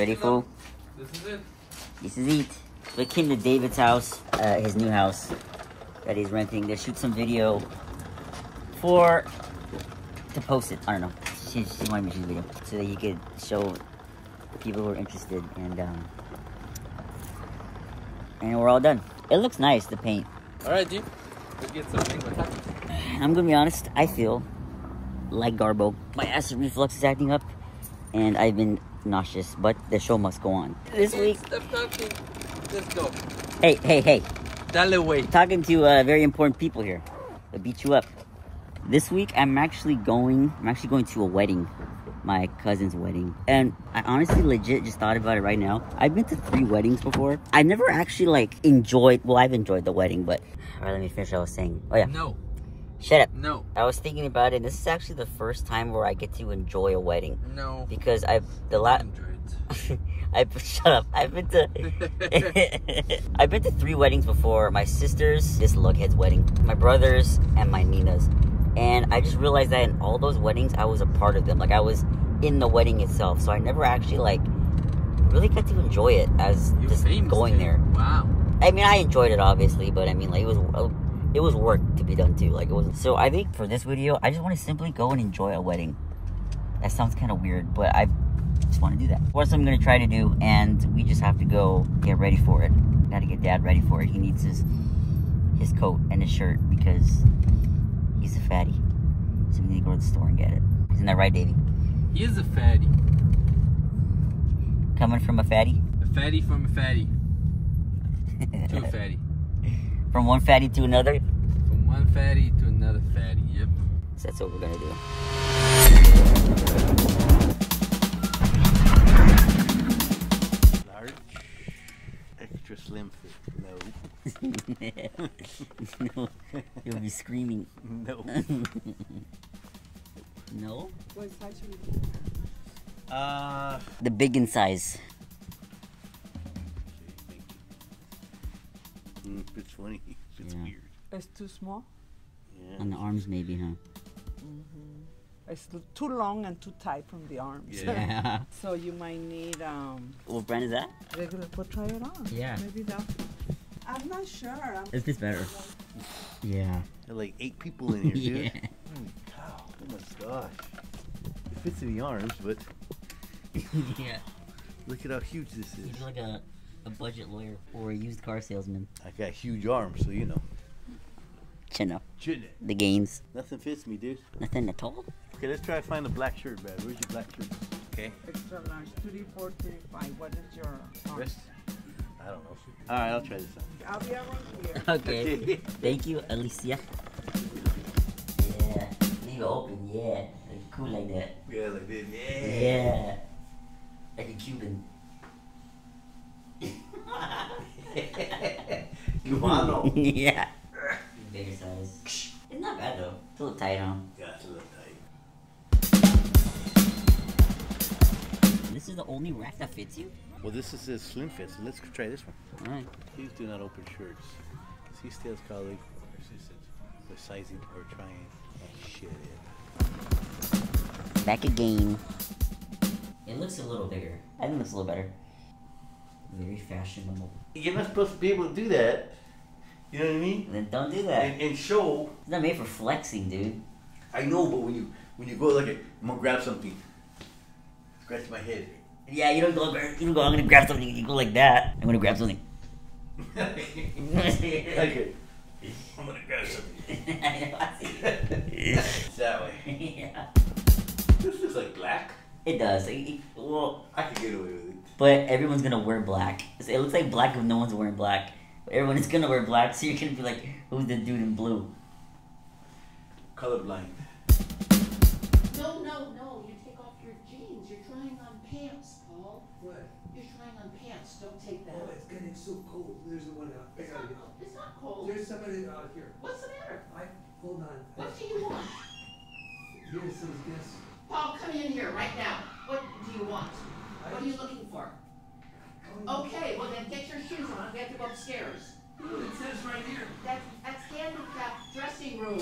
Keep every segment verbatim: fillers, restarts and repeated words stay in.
Ready, fool? This is it. This is it. We came to David's house, uh, his new house that he's renting. They shoot some video for to post it. I don't know. She, she wanted me to shoot the video so that he could show people who are interested. And um, and we're all done. It looks nice, the paint. All right, dude. Let's get something. What's happening? I'm gonna be honest. I feel like Garbo. My acid reflux is acting up, and I've been nauseous. But the show must go on. This week. Let's go. Hey, hey, hey. Dale way. Talking to uh, very important people here. They'll beat you up. This week, I'm actually going. I'm actually going to a wedding, my cousin's wedding, and I honestly, legit, just thought about it right now. I've been to three weddings before. I've never actually like enjoyed. Well, I've enjoyed the wedding, but all right. Let me finish what I was saying. Oh yeah. No. Shut up. No. I was thinking about it, and this is actually the first time where I get to enjoy a wedding. No. Because I've the lot. I shut up. I've been to I've been to three weddings before. My sister's, this lughead's wedding, my brother's, and my Nina's. And I just realized that in all those weddings, I was a part of them. Like I was in the wedding itself, so I never actually like really got to enjoy it as You're just going dude. there. Wow. I mean, I enjoyed it obviously, but I mean, like it was. It was work to be done too. Like it was. So I think for this video, I just want to simply go and enjoy a wedding. That sounds kind of weird, but I just want to do that. What I'm going to try to do, and we just have to go get ready for it. Got to get Dad ready for it. He needs his his coat and his shirt because he's a fatty. So we need to go to the store and get it. Isn't that right, Davey? He is a fatty. Coming from a fatty? A fatty from a fatty. To a fatty. From one fatty to another? From one fatty to another fatty, yep. So that's what we're gonna do. Large, extra slim fit, no. No, you'll be screaming. No. No? What size should we do? Uh, the big in size. It's funny. It's yeah. weird. It's too small? Yeah. On the arms maybe, huh? Mm-hmm. It's too long and too tight from the arms. Yeah. So you might need... um. What brand is that? Regular, but try it on. Yeah. Maybe that... I'm not sure. I'm Is this better? Yeah. There are like eight people in here, dude. Yeah. Oh, oh my gosh. It fits in the arms, but... Yeah. Look at how huge this is. It's like a... a budget lawyer or a used car salesman. I got huge arms, so you know. Chin up. Chin it. The gains. Nothing fits me, dude. Nothing at all? Okay, let's try to find a black shirt, man. Where's your black shirt? Okay. Extra large, thirty-four, thirty-five. What is your arm? Wrist? I don't know. All right, I'll try this out. I'll be around here. Okay. Okay. Thank you, Alicia. Yeah. Leave it open, yeah. Like cool like that. Yeah, like this. Yeah. Yeah. Like a Cuban. Cubano. Yeah. Bigger size. It's not bad though. It's a little tight, huh? Yeah, it's a little tight. This is the only rack that fits you? Well, this is a slim fit, so let's try this one. Alright. Please do not open shirts. Because he steals colleague for sizing or trying that shit in. Back again. It looks a little bigger. I think it looks a little better. Very fashionable. You're not supposed to be able to do that. You know what I mean? Then don't do that. And, and show. It's not made for flexing, dude. I know, but when you when you go like it, I'm gonna grab something. Scratch my head. Yeah, you don't go. You don't go. I'm gonna grab something. You go like that. I'm gonna grab something. Okay. I'm gonna grab something. It's that way. Yeah. This looks like black. It does. It, well, I can get away with it. But everyone's gonna wear black. It looks like black if no one's wearing black. Everyone is gonna wear black, so you're gonna be like, who's the dude in blue? Colorblind. No, no, no. You take off your jeans. You're trying on pants, Paul. What? You're trying on pants. Don't take that. Oh, it's getting so cold. There's the one out there. It's not cold. It's not cold. There's somebody out here. What's the matter? I, hold on. What do you want? Here's some guests. Paul, come in here right now. What do you want? What are you looking for? Okay, well then get your shoes on. We have to go upstairs. It says right here. That's, that's handicap dressing room.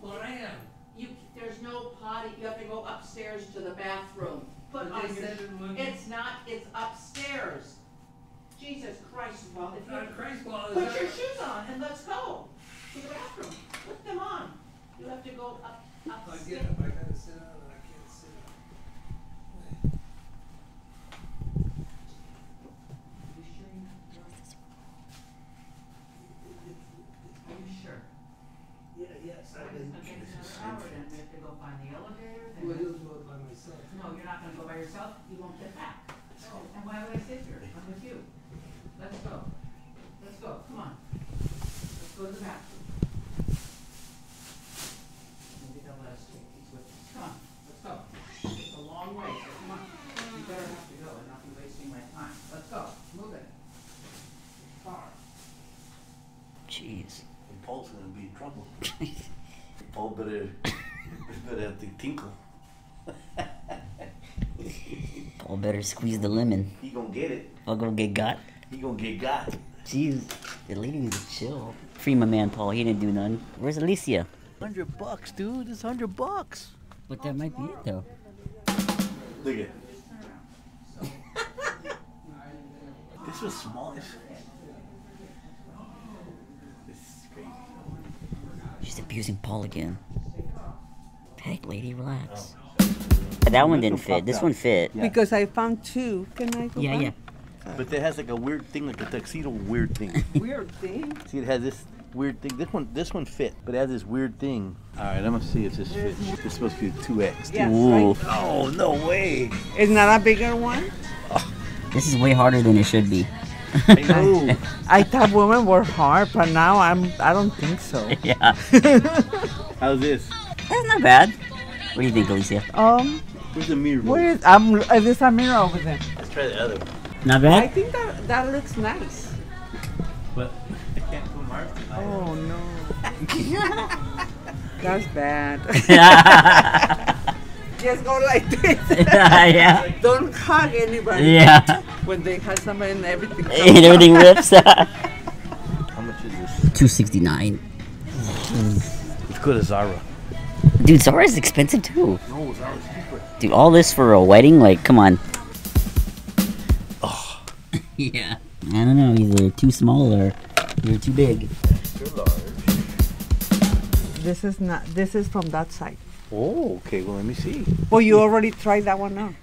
Well, I am. You, there's no potty. You have to go upstairs to the bathroom. put on your, it's not, it's upstairs. Jesus Christ, well, if you Christ, well, put your shoes on and let's go to the bathroom. Put them on. You have to go up, upstairs. I get up, I gotta sit down and I can't sit down. Are you sure you have to go? Are you sure? Yeah, yes, I've been. It's going to take another hour then. We have to go find the elevator. Well, I don't go by myself. No, you're not going to go by yourself. You won't get back. Oh, and why would I sit here? I'm with you. Let's go. Let's go. Come on. Let's go to the bathroom. Maybe they'll let us take these with us. Come on. Let's go. It's a long way, so come on. You better have to go and not be wasting my time. Let's go. Move it. It's far. Jeez. The Paul's going to be in trouble. The Paul better, better have to tinkle. Paul better squeeze the lemon. He gonna get it. Paul gonna get got. He gonna get got. Jeez, the lady needs to chill. Free my man, Paul. He didn't do nothing. Where's Alicia? Hundred bucks, dude. It's hundred bucks. But that might be it, though. Look at it. This was smallish. This is crazy. She's abusing Paul again. Hey, lady, relax. Oh. That one didn't fit. This one fit. Yeah. Because I found two. Can I go Yeah, back? yeah. But it has like a weird thing, like a tuxedo weird thing. Weird thing? See, it has this weird thing. This one this one fit, but it has this weird thing. All right, I'm going to see if this fits. It's supposed to be two X. Yes, Ooh. Right. Oh, no way. Isn't that a bigger one? Oh. This is way harder than it should be. I, I thought women were hard, but now I'm, I don't think so. Yeah. How's this? That's not bad. What do you think, Alicia? Um... Where's the mirror? Where is, um, is this a mirror over there? Let's try the other one. Not bad? I think that, that looks nice. But I can't put Mark. Oh no. That's bad. Just go like this. Yeah. Don't hug anybody. Yeah. When they hug somebody and everything. And everything rips. How much is this? two sixty-nine. Let's go to Zara. Dude, Zara's expensive too. No, Zara's cheaper. Dude, all this for a wedding? Like, come on. Oh. Yeah. I don't know, either too small or you're too big. Too large. This is not, this is from that side. Oh, okay, well let me see. Well, you already tried that one now.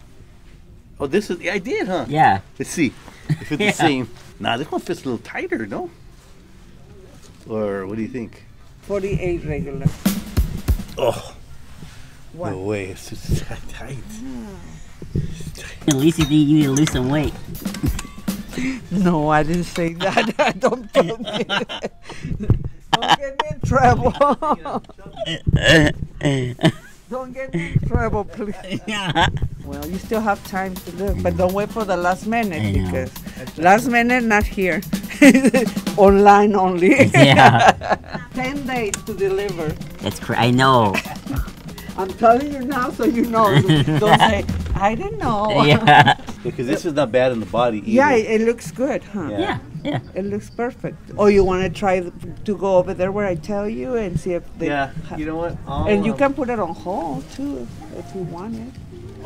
Oh, this is, I did, huh? Yeah. Let's see if it's yeah. the same. Nah, this one fits a little tighter, no? Or what do you think? forty-eight regular. Oh, what? No way, it's just that tight. Mm. At least you think you need to lose some weight. No, I didn't say that. I don't tell me. Don't get me in trouble. Don't get me in trouble, please. Yeah. Well, you still have time to look, but don't wait for the last minute because last minute not here. Online only. Yeah. Ten days to deliver. That's crazy. I know. I'm telling you now, so you know. Don't say I didn't know. Yeah. Because this is not bad in the body either. Yeah, it looks good, huh? Yeah. Yeah. Yeah. It looks perfect. Oh, you want to try to go over there where I tell you and see if they. Yeah. You know what? I'll and you can put it on hold too if you want it.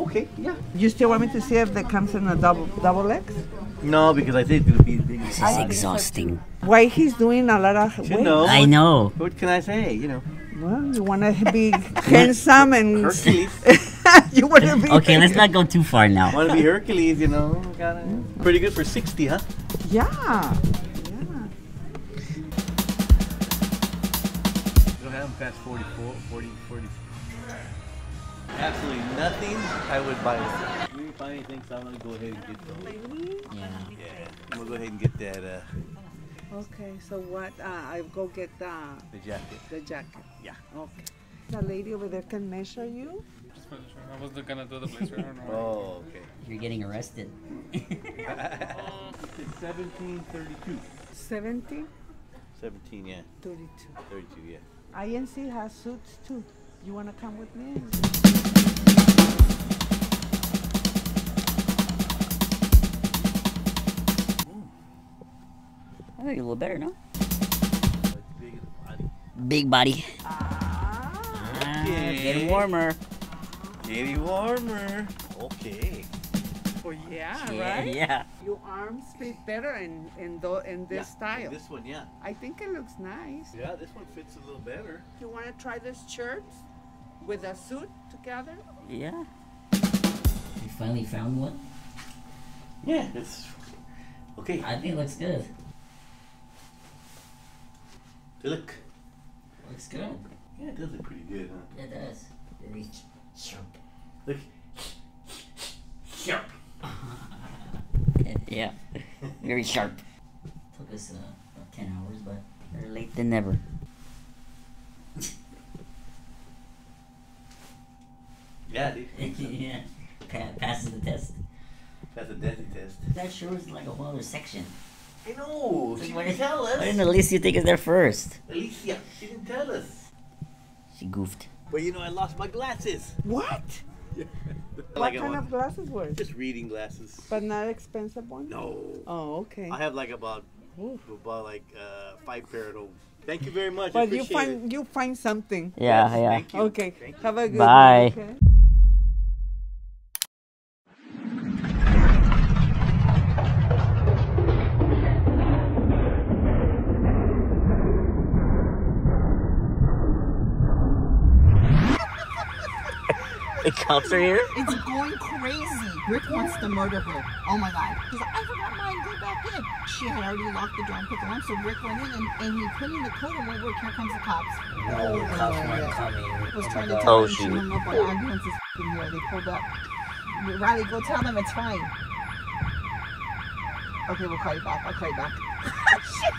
Okay. Yeah. You still want me to see if it comes in a double double X? No, because I think it'll be. This is exhausting. Why he's doing a lot of weight? You know, I know. What can I say? You know. Well, you want to be handsome and Hercules. You want to be. Okay, big. Let's not go too far now. Want to be Hercules? You know, gotta, pretty good for sixty, huh? Yeah. Yeah. Go ahead and pass forty-four, forty, forty. Absolutely nothing, I would buy it. If we find anything, so I'm going to go ahead and get those. Yeah. Yeah. I'm going to go ahead and get that. Uh, okay, so what? Uh, I'll go get the... The jacket. The jacket. Yeah. Okay. The lady over there can measure you? I was going to do the place right now. Oh, okay. You're getting arrested. It's seventeen thirty-two. seventeen? seventeen, yeah. thirty-two. thirty-two, yeah. I N C has suits too. You want to come with me? I think you're a little better, no? Big body. Big body. Ah, okay. Ah, getting warmer. Getting warmer. Okay. Oh yeah, yeah, right? Yeah. Your arms fit better in in, the, in this yeah, style. In this one, yeah. I think it looks nice. Yeah, this one fits a little better. You want to try this shirt with a suit together? Yeah. You finally found one? Yeah, it's okay. I think it looks good. Look. Looks good. Yeah, it does look pretty good, huh? Yeah, it does. Very sharp. Look. Sharp. Yeah, very sharp. Took us uh, about ten hours, but better late than never. Yeah, dude. Yeah, pa passes the test. Passes the death test. That sure is like a whole other section. I know. She didn't it, tell us. Why didn't Alicia take us there first? Alicia, she didn't tell us. She goofed. But you know, I lost my glasses. What? Yeah. What like kind of glasses were? Just reading glasses. But not expensive ones? No. Oh, okay. I have like about, Ooh. about like uh, five pair at home. Thank you very much. But I you find it. you find something. Yeah, yes, yeah. Thank you. Okay. Thank you. Have a good Bye. Day. Okay. It counts her here? It's going crazy. Rick wants to murder her. Oh my god. He's like, I forgot mine. Go back in. She had already locked the door and put the lamp, so Rick went in and, and he put in the coat and went, Rick, here comes the cops. No, oh, the cops weren't coming. I was oh trying to tell them she hung up on ambulances in here. They pulled up. Riley, go tell them it's fine. Okay, we'll call you back. I'll call you back. Shit.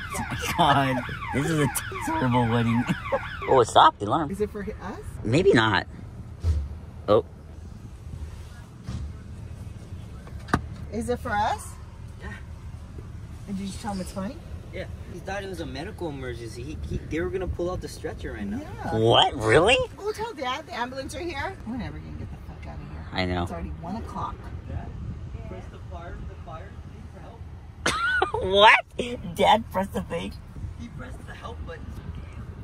God, this is a terrible wedding. Oh, it stopped the alarm. Is it for us? Maybe not. Oh. Is it for us? Yeah. And did you tell him it's funny? Yeah. He thought it was a medical emergency. He, he they were gonna pull out the stretcher right now. Yeah. What? Really? We'll tell Dad the ambulance are here. We're never gonna get the fuck out of here. I know. It's already one o'clock. Dad, press the fire. The fire. Need for help. What? Dad pressed the thing. He pressed the help button.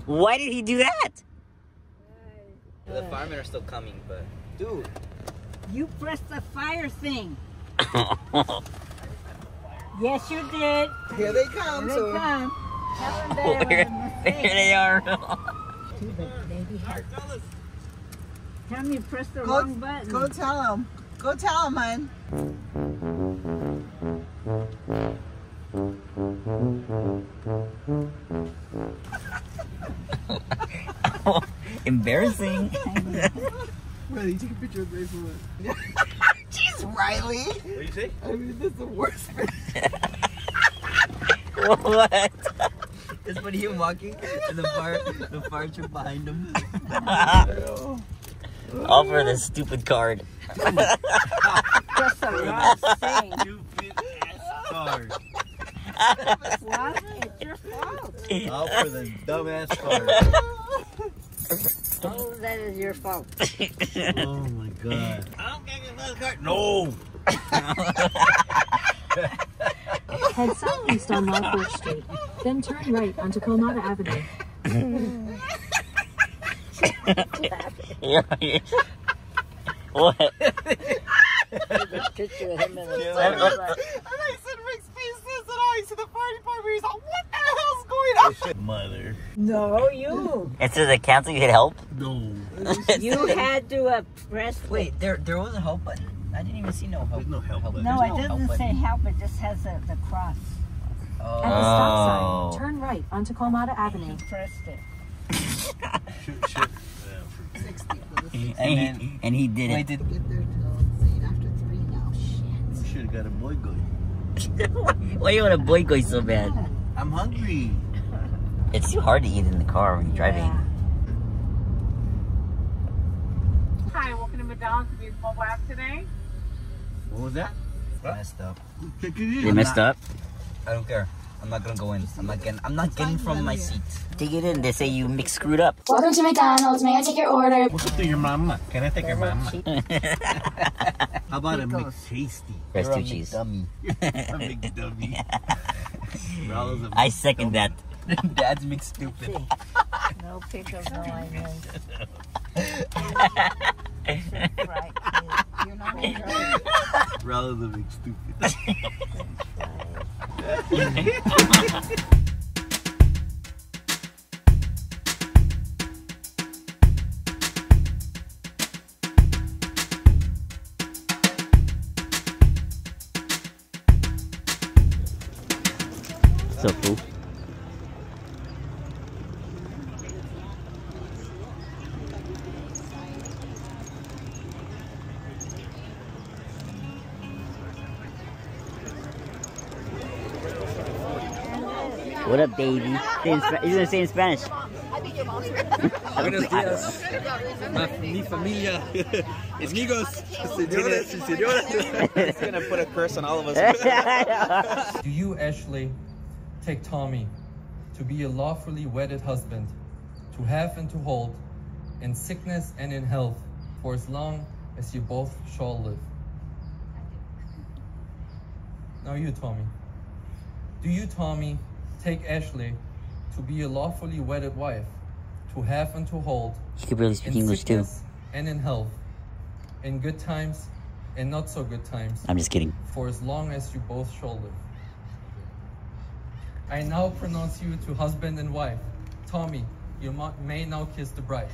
Why did he do that? The firemen are still coming, but dude, you pressed the fire thing. Yes, you did. Here they come. Here they so. come. Tell them there, here they are. Tell me, you pressed the go, wrong button. Go tell them. Go tell them, hon. Embarrassing. Riley, take a picture of this one. Jeez, Riley. What do you say? I mean, this is the worst. What? It's when you're walking and the fire, the fire truck behind him. All for this stupid card. That's a wrong thing. Stupid ass card. Why? It's your fault. All for the dumbass card. All of that is your fault. Oh my god. I don't get another card. No! Head southeast on Longford Street, then turn right onto Comata Avenue. What? The picture of him in the sun. And I said Rick's face says that I see the party part where he's like, what the hell's going on? Mother. No, you. It says it cancel you hit help? No. You had to uh, press. Wait, there there was a help button. I didn't even see no help. There's no help button. No, no it doesn't say button. help. It just has a, the cross. Oh. At the stop sign, turn right onto Comata Avenue. Pressed it. Shoot, shoot. sixty, sixty. And, and, he, and he did it. Get there till eight after three now. Shit. Should have got a boy goy. Why you want a boy goy so bad? I'm hungry. It's too hard to eat in the car when you're yeah. driving. Hi, welcome to McDonald's Mobile App today. What was that? What? Messed up. They messed not, up? I don't care. I'm not gonna go in. I'm not getting, I'm not getting from my seat. Take it in. They say you mix screwed up. Welcome to McDonald's. May I take your order? Welcome to your mama. Can I take your mama? How about a McTasty? There's two cheese. Dummy. A McDummy. I second that. Dad's mixed stupid. No pickles, no onions. Right. You're not even driving. Rather than being stupid. What's up, fool? What up, baby? He's gonna say in Spanish. Buenos dias, mi familia, amigos, señores y señoras. He's gonna put a curse on all of us. Do you, Ashley, take Tommy to be a lawfully wedded husband, to have and to hold, in sickness and in health, for as long as you both shall live? Now you, Tommy. Do you, Tommy, take Ashley to be a lawfully wedded wife, to have and to hold, in sickness and in health, in good times and not so good times? I'm just kidding. For as long as you both shall live. I now pronounce you to husband and wife. Tommy, you may now kiss the bride.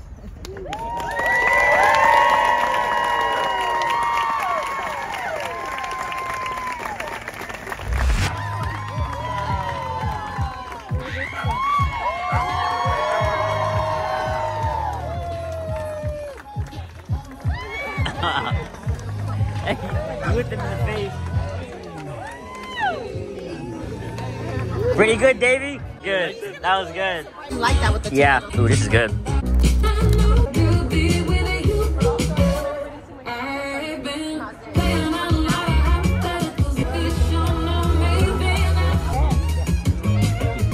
Look him in the face. Pretty good, Davey? Good. That was good. I like that with the yeah. Ooh, this is good.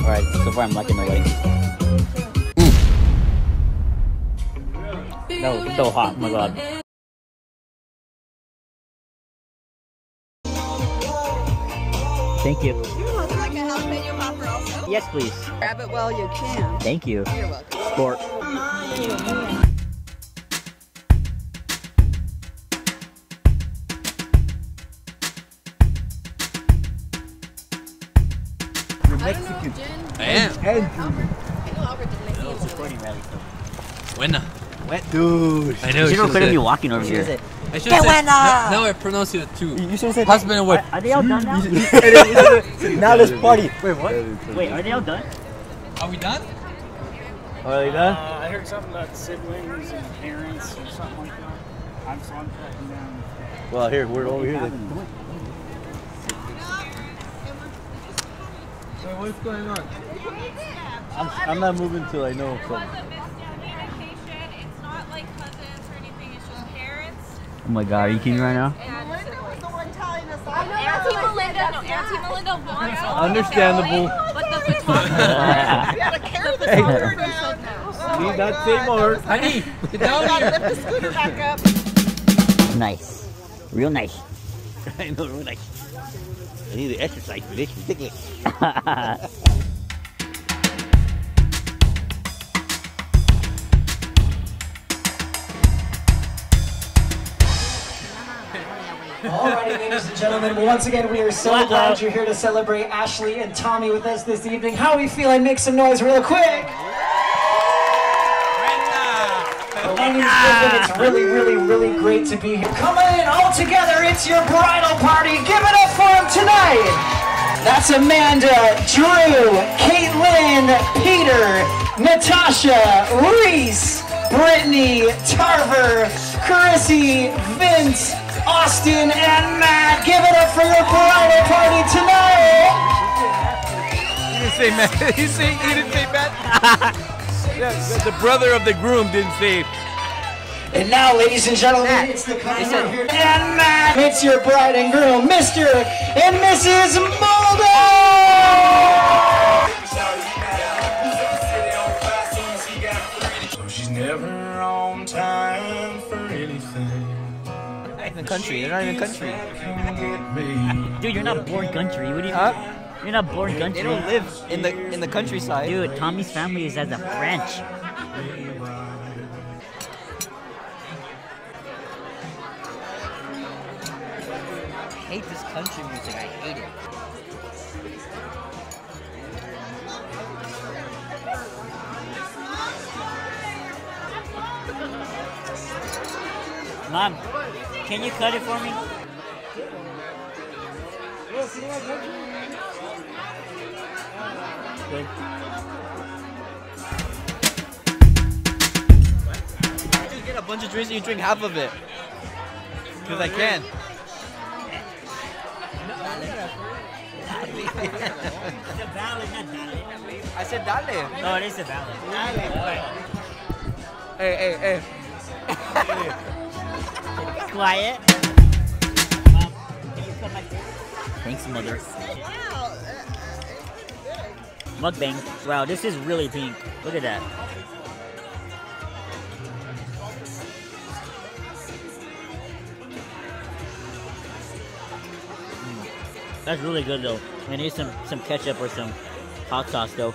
Alright, so far I'm liking the wedding. No, it's so hot. Oh my god. Thank you. You're welcome. Like a jalapeno popper also? Yes, please. Grab it while you can. Thank you. You're welcome. Sport. You're Mexican. I am. And German. I know Albert didn't make it. It's a funny rally. Buena. Wet. Dude. I know. You should have clearly be walking over here. It. I should have said, now, now I pronounce it too. You should have said husband and wife. Are, are they all done now? Now let's party. Wait, what? Wait, are they all done? Are we done? Are they done? Uh, I heard something about siblings and parents or something like that. I'm so I'm cutting down. Well, here, we're over here. So what's going on? I'm, I'm not moving until I know something. Oh my god, are you kidding me right now? Melinda was the one telling us all. Auntie Melinda, no, Auntie Melinda wants all understandable. But the photographer. You gotta carry the scooter down. Oh need that same more. Honey, get down here. Lift the scooter back up. Nice. Real nice. I know, real nice. I need to exercise for this. Ridiculous. Alrighty, ladies and gentlemen, once again we are so wow. glad you're here to celebrate Ashley and Tommy with us this evening. How are we feeling? Make some noise real quick! Brenda. Brenda. It's really, really, really great to be here. Come in all together, it's your bridal party. Give it up for them tonight! That's Amanda, Drew, Caitlyn, Peter, Natasha, Reese, Brittany, Tarver, Chrissy, Vince, Austin, and Matt. Give it up for your bridal party tonight! You didn't say Matt. You, say, you didn't say Matt. The brother of the groom didn't say. And now, ladies and gentlemen, Matt. It's the concert here. And Matt, it's your bride and groom, Mister and Missus Mulder! She's never on time for anything. The country, they're not even country. Dude, you're not born country. What do you huh? mean? You're not born country. They don't live in the in the countryside. Dude, Tommy's family is as a French. hate this country music. I hate it. Mom, can you cut it for me? Good. I just get a bunch of drinks and you drink half of it. Because I can. I said dale. No, it is a dale. Hey, hey, hey. Quiet. Mom, can you cut my face? Thanks, mother. Wow. Mukbang. Wow, this is really pink. Look at that. That's really good though. I need some some ketchup or some hot sauce though.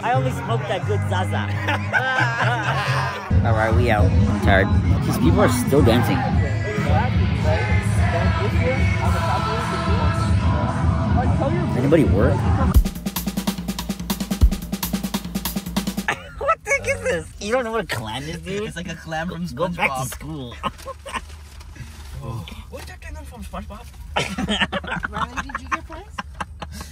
I only smoked that good Zaza. Alright, we out. I'm tired. These people are still dancing. Anybody work? What the heck is this? You don't know what a clam is, dude? It's like a clam from SpongeBob. Go back to school. Oh. What's that thing from SpongeBob? Ryan, did you get fries?